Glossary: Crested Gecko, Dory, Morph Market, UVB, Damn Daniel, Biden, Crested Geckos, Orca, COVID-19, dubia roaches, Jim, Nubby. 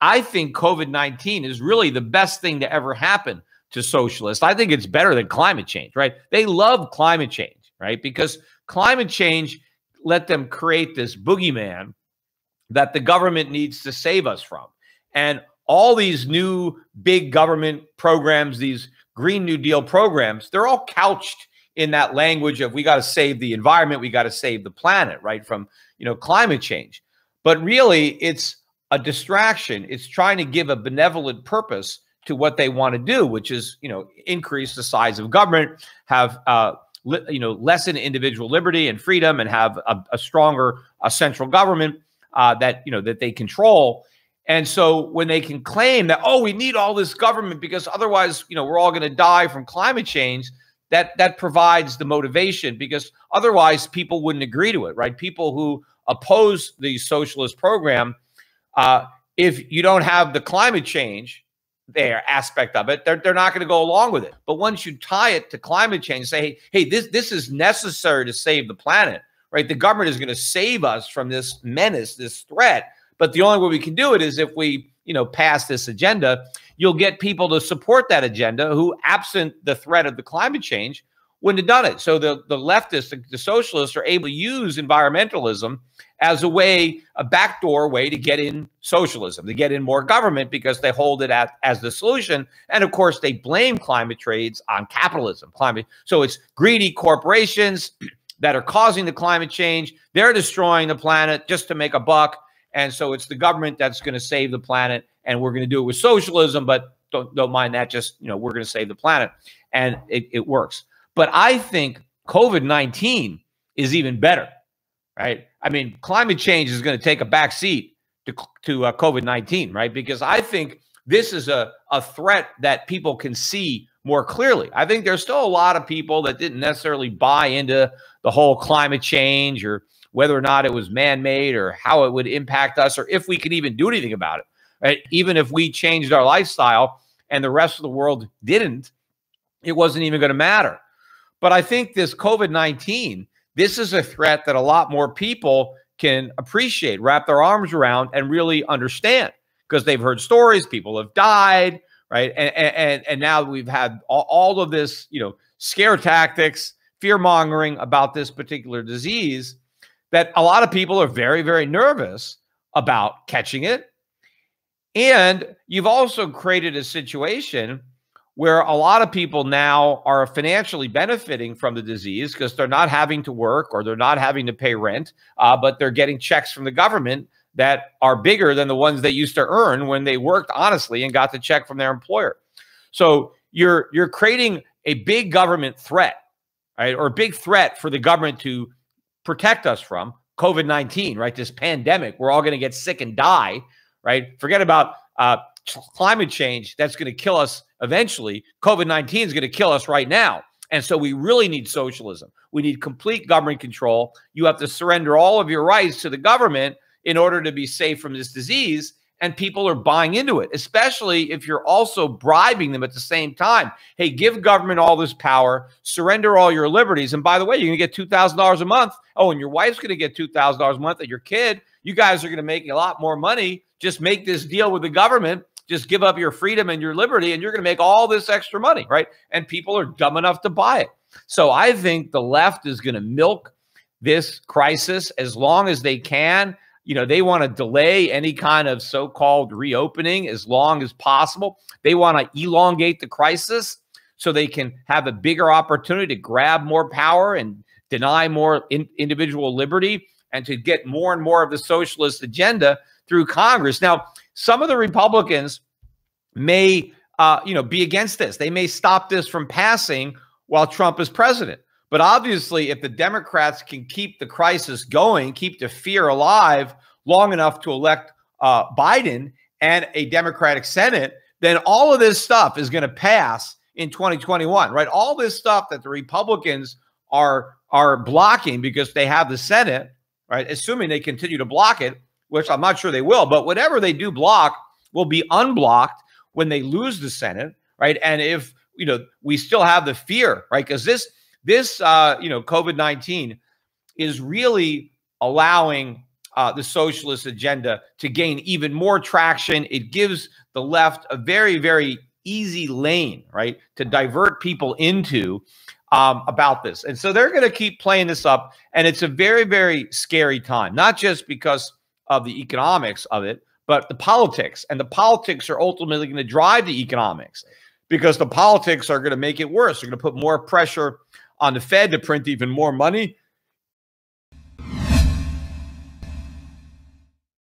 I think COVID-19 is really the best thing to ever happen to socialists. I think it's better than climate change, right? They love climate change, right? Because climate change let them create this boogeyman that the government needs to save us from. And all these new big government programs, these Green New Deal programs, they're all couched in that language of we got to save the environment, we got to save the planet, right, from, climate change. But really, it's a distraction. It's trying to give a benevolent purpose to what they want to do, which is, increase the size of government, have, lessen individual liberty and freedom, and have a stronger central government that, that they control. And so when they can claim that, oh, we need all this government because otherwise, we're all going to die from climate change, that provides the motivation, because otherwise people wouldn't agree to it, right? People who oppose the socialist program, if you don't have the climate change aspect of it, they're not going to go along with it. But once you tie it to climate change, say, hey, this is necessary to save the planet, right? The government is going to save us from this menace, this threat. But the only way we can do it is if we, pass this agenda. You'll get people to support that agenda who, absent the threat of the climate change, wouldn't have done it. So the leftists, the socialists, are able to use environmentalism as a way, a backdoor way to get in socialism, to get in more government, because they hold it as the solution. And of course, they blame climate trades on capitalism. So it's greedy corporations that are causing the climate change. They're destroying the planet just to make a buck. And so it's the government that's going to save the planet, and we're going to do it with socialism, but don't mind that. Just, we're going to save the planet, and it works. But I think COVID-19 is even better, right? I mean, climate change is going to take a back seat to COVID-19, right? Because I think this is a threat that people can see more clearly. I think there's still a lot of people that didn't necessarily buy into the whole climate change, or whether or not it was man-made, or how it would impact us, or if we could even do anything about it, right? Even if we changed our lifestyle and the rest of the world didn't, it wasn't even going to matter. But I think this COVID-19, this is a threat that a lot more people can appreciate, wrap their arms around, and really understand, because they've heard stories, people have died, right? And now we've had all of this, scare tactics, fear-mongering about this particular disease, that a lot of people are very, very nervous about catching it. And you've also created a situation where a lot of people now are financially benefiting from the disease, because they're not having to work, or they're not having to pay rent, but they're getting checks from the government that are bigger than the ones they used to earn when they worked honestly and got the check from their employer. So you're creating a big government threat, right? Or a big threat for the government to protect us from COVID-19, right? This pandemic, we're all going to get sick and die, right? Forget about climate change. That's going to kill us eventually. COVID-19 is going to kill us right now. And so we really need socialism. We need complete government control. You have to surrender all of your rights to the government in order to be safe from this disease. And people are buying into it, especially if you're also bribing them at the same time. Hey, give government all this power, surrender all your liberties. And by the way, you're going to get $2,000 a month. Oh, and your wife's going to get $2,000 a month, and your kid. You guys are going to make a lot more money. Just make this deal with the government. Just give up your freedom and your liberty, and you're going to make all this extra money, right? And people are dumb enough to buy it. So I think the left is going to milk this crisis as long as they can. They want to delay any kind of so-called reopening as long as possible. They want to elongate the crisis so they can have a bigger opportunity to grab more power and deny more individual liberty, and to get more and more of the socialist agenda through Congress. Now, some of the Republicans may, be against this. They may stop this from passing while Trump is president. But obviously, if the Democrats can keep the crisis going, keep the fear alive long enough to elect Biden and a Democratic Senate, then all of this stuff is going to pass in 2021, right? All this stuff that the Republicans are blocking because they have the Senate, right? Assuming they continue to block it, which I'm not sure they will, but whatever they do block will be unblocked when they lose the Senate, right? And if, we still have the fear, right? Because this COVID-19 is really allowing the socialist agenda to gain even more traction. It gives the left a very, very easy lane, right, to divert people into about this. And so they're going to keep playing this up. And it's a very, very scary time, not just because of the economics of it, but the politics. And the politics are ultimately going to drive the economics, because the politics are going to make it worse. They're going to put more pressure on the Fed to print even more money.